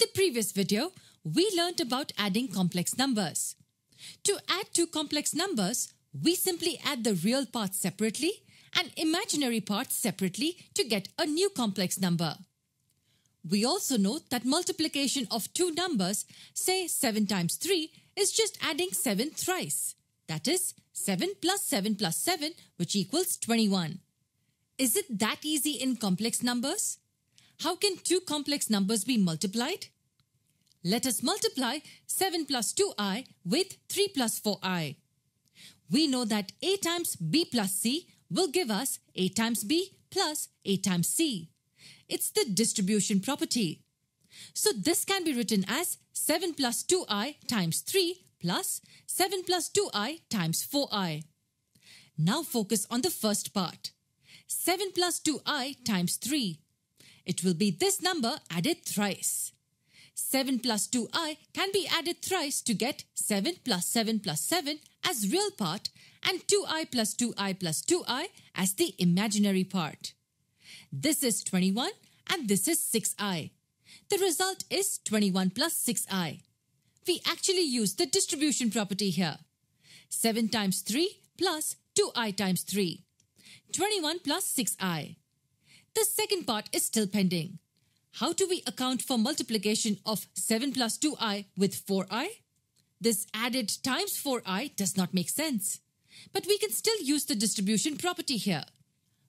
In the previous video, we learnt about adding complex numbers. To add two complex numbers, we simply add the real parts separately and imaginary parts separately to get a new complex number. We also know that multiplication of two numbers, say 7 times 3, is just adding 7 thrice. That is, 7 plus 7 plus 7, which equals 21. Is it that easy in complex numbers? How can two complex numbers be multiplied? Let us multiply 7 plus 2i with 3 plus 4i. We know that a times b plus c will give us a times b plus a times c. It's the distribution property. So this can be written as 7 plus 2i times 3 plus 7 plus 2i times 4i. Now focus on the first part. 7 plus 2i times 3. It will be this number added thrice. 7 plus 2i can be added thrice to get 7 plus 7 plus 7 as real part and 2i plus 2i plus 2i as the imaginary part. This is 21 and this is 6i. The result is 21 plus 6i. We actually use the distribution property here. 7 times 3 plus 2i times 3. 21 plus 6i. The second part is still pending. How do we account for multiplication of 7 plus 2i with 4i? This added times 4i does not make sense. But we can still use the distribution property here.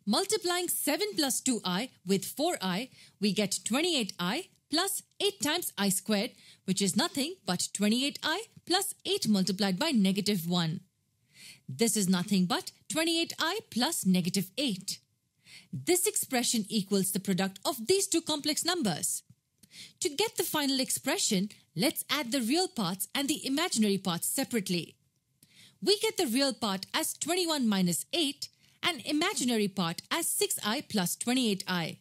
Multiplying 7 plus 2i with 4i, we get 28i plus 8 times I squared, which is nothing but 28i plus 8 multiplied by negative 1. This is nothing but 28i plus negative 8. This expression equals the product of these two complex numbers. To get the final expression, let's add the real parts and the imaginary parts separately. We get the real part as 21 minus 8 and imaginary part as 6i plus 28i.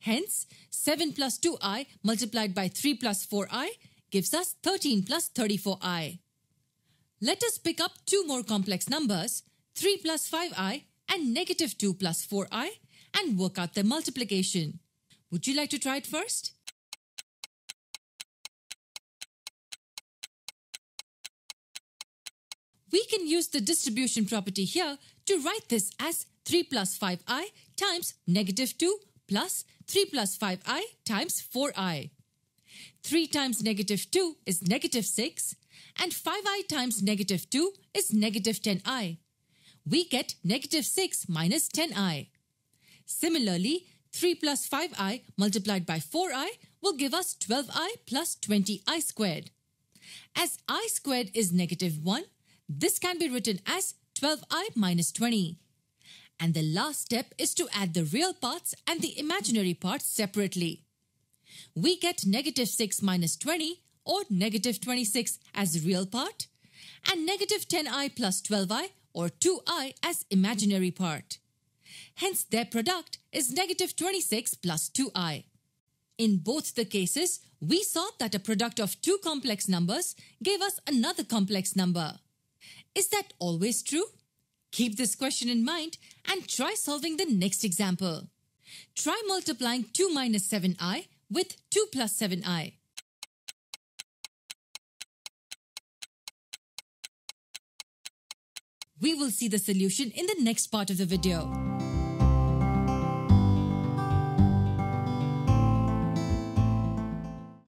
Hence, 7 plus 2i multiplied by 3 plus 4i gives us 13 plus 34i. Let us pick up two more complex numbers, 3 plus 5i and negative 2 plus 4i, and work out their multiplication. Would you like to try it first? We can use the distribution property here to write this as 3 plus 5i times negative 2 plus 3 plus 5i times 4i. 3 times negative 2 is negative 6 and 5i times negative 2 is negative 10i. We get negative 6 minus 10i. Similarly, 3 plus 5i multiplied by 4i will give us 12i plus 20i squared. As I squared is negative 1, this can be written as 12i minus 20. And the last step is to add the real parts and the imaginary parts separately. We get negative 6 minus 20 or negative 26 as real part and negative 10i plus 12i or 2i as imaginary part. Hence their product is negative 26 plus 2i. In both the cases, we saw that a product of two complex numbers gave us another complex number. Is that always true? Keep this question in mind and try solving the next example. Try multiplying 2 minus 7i with 2 plus 7i. We will see the solution in the next part of the video.